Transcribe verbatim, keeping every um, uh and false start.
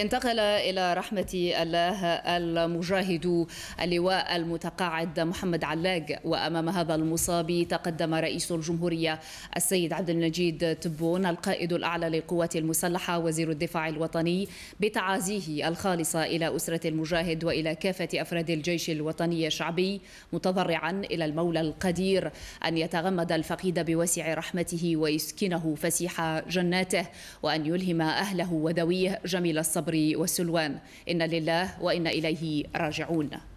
انتقل إلى رحمة الله المجاهد اللواء المتقاعد محمد علاق، وأمام هذا المصاب تقدم رئيس الجمهورية السيد عبد المجيد تبون القائد الأعلى للقوات المسلحة وزير الدفاع الوطني بتعازيه الخالصة إلى أسرة المجاهد وإلى كافة أفراد الجيش الوطني الشعبي، متضرعا إلى المولى القدير أن يتغمد الفقيد بوسع رحمته ويسكنه فسيح جناته، وأن يلهم أهله وذويه جميل الصبر والسلوان، إن لله وإن إليه راجعون.